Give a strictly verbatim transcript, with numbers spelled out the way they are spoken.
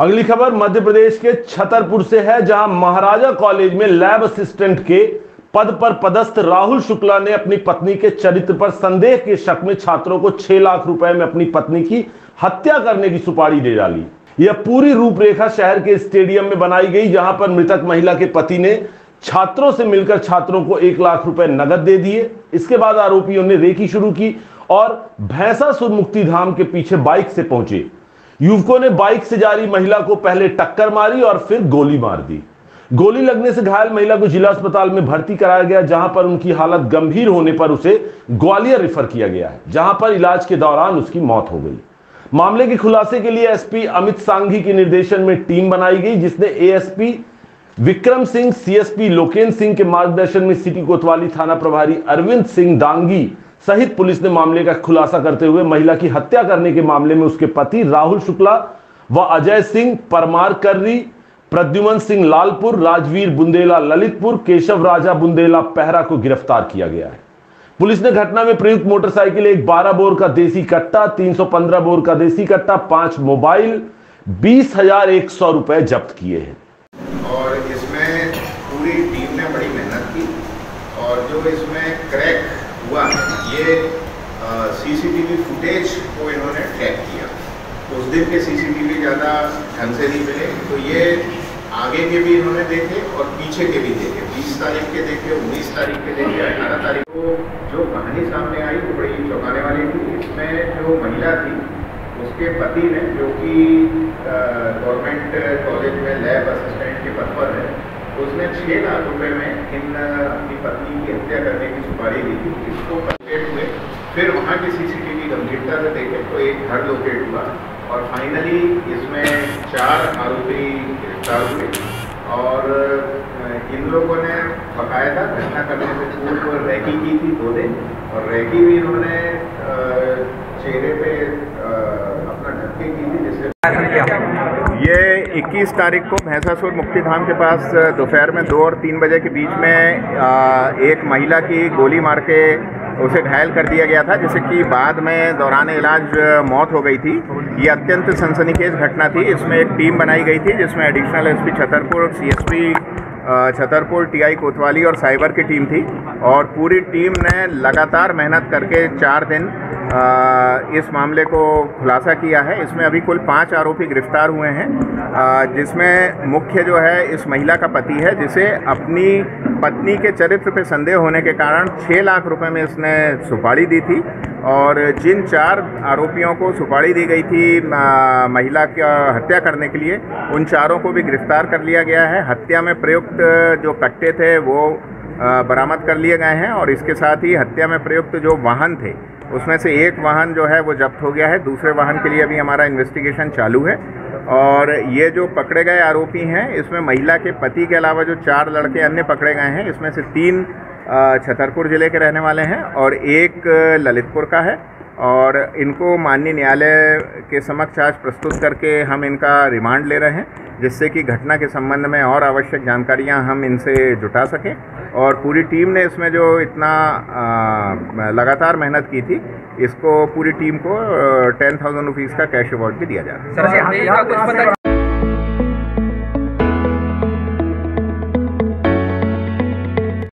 अगली खबर मध्य प्रदेश के छतरपुर से है, जहां महाराजा कॉलेज में लैब असिस्टेंट के पद पर पदस्थ राहुल शुक्ला ने अपनी पत्नी के चरित्र पर संदेह के शक में छात्रों को छह लाख रुपए में अपनी पत्नी की हत्या करने की सुपारी दे डाली। यह पूरी रूपरेखा शहर के स्टेडियम में बनाई गई, जहां पर मृतक महिला के पति ने छात्रों से मिलकर छात्रों को एक लाख रुपए नगद दे दिए। इसके बाद आरोपियों ने रेकी शुरू की और भैंसासुर मुक्तिधाम के पीछे बाइक से पहुंचे। युवकों ने बाइक से जारी महिला को पहले टक्कर मारी और फिर गोली मार दी। गोली लगने से घायल महिला को जिला अस्पताल में भर्ती कराया गया, जहां पर उनकी हालत गंभीर होने पर उसे ग्वालियर रेफर किया गया है, जहां पर इलाज के दौरान उसकी मौत हो गई। मामले के खुलासे के लिए एसपी अमित सांगी के निर्देशन में टीम बनाई गई, जिसने एएसपी विक्रम सिंह, सीएसपी लोकेन्द्र सिंह के मार्गदर्शन में सिटी कोतवाली थाना प्रभारी अरविंद सिंह दांगी सहित पुलिस ने मामले का खुलासा करते हुए महिला की हत्या करने के मामले में उसके पति राहुल शुक्ला व अजय सिंह परमार कर्री, प्रद्युमन सिंह लालपुर, राजवीर बुंदेला ललितपुर, केशव राजा बुंदेला पहरा को गिरफ्तार किया गया है। पुलिस ने घटना में प्रयुक्त मोटरसाइकिल, एक बारह बोर का देसी कट्टा, तीन सौ पंद्रह बोर का देसी कट्टा, पांच मोबाइल, बीस हजार एक सौ रुपए जब्त किए हैं। और इसमें पूरी टीम ने बड़ी मेहनत की और जो इसमें क्रैक हुआ ये सीसीटीवी फुटेज को इन्होंने ट्रैक किया। उस दिन के सीसीटीवी ज़्यादा ढंग से नहीं मिले, तो ये आगे के भी इन्होंने देखे और पीछे के भी देखे। बीस तारीख के देखे, उन्नीस तारीख के देखे, अठारह तारीख को जो कहानी सामने आई वो बड़ी चौंकाने वाली थी। इसमें जो महिला थी उसके पति ने, जो कि गवर्नमेंट कॉलेज में लैब असिस्टेंट के पद पर है, उसने छः लाख रुपये में इन अपनी पत्नी की हत्या करने की सुपारी दी थी। इसको पकड़े हुए फिर वहाँ की सीसीटीवी गंभीरता से देखे तो एक घर लोकेट हुआ और फाइनली इसमें चार आरोपी गिरफ्तार हुए और इन लोगों ने बकायदा घटना करने से पूर्व रैकी की थी दो दिन और रैकी भी इन्होंने चेहरे पे अपना ढक्के की थी, जिससे ये इक्कीस तारीख को भैंसासुर मुक्तिधाम के पास दोपहर में दो और तीन बजे के बीच में आ, एक महिला की गोली मार के उसे घायल कर दिया गया था, जिससे कि बाद में दौरान इलाज मौत हो गई थी। ये अत्यंत सनसनीखेज घटना थी। इसमें एक टीम बनाई गई थी जिसमें additional SP Chhatarpur, CSP Chhatarpur, TI कोतवाली और साइबर की टीम थी और पूरी टीम ने लगातार मेहनत करके चार दिन आ, इस मामले को खुलासा किया है। इसमें अभी कुल पाँच आरोपी गिरफ्तार हुए हैं, जिसमें मुख्य जो है इस महिला का पति है, जिसे अपनी पत्नी के चरित्र पर संदेह होने के कारण छः लाख रुपए में इसने सुपारी दी थी और जिन चार आरोपियों को सुपारी दी गई थी आ, महिला की हत्या करने के लिए, उन चारों को भी गिरफ्तार कर लिया गया है। हत्या में प्रयुक्त जो कट्टे थे वो बरामद कर लिए गए हैं और इसके साथ ही हत्या में प्रयुक्त जो वाहन थे उसमें से एक वाहन जो है वो जब्त हो गया है। दूसरे वाहन के लिए अभी हमारा इन्वेस्टिगेशन चालू है और ये जो पकड़े गए आरोपी हैं इसमें महिला के पति के अलावा जो चार लड़के अन्य पकड़े गए हैं इसमें से तीन छतरपुर ज़िले के रहने वाले हैं और एक ललितपुर का है और इनको माननीय न्यायालय के समक्ष आज प्रस्तुत करके हम इनका रिमांड ले रहे हैं, जिससे कि घटना के संबंध में और आवश्यक जानकारियां हम इनसे जुटा सकें। और पूरी टीम ने इसमें जो इतना आ, लगातार मेहनत की थी, इसको पूरी टीम को टेन थाउजेंड रुपीज़ का कैश अवार्ड भी दिया जा रहा है।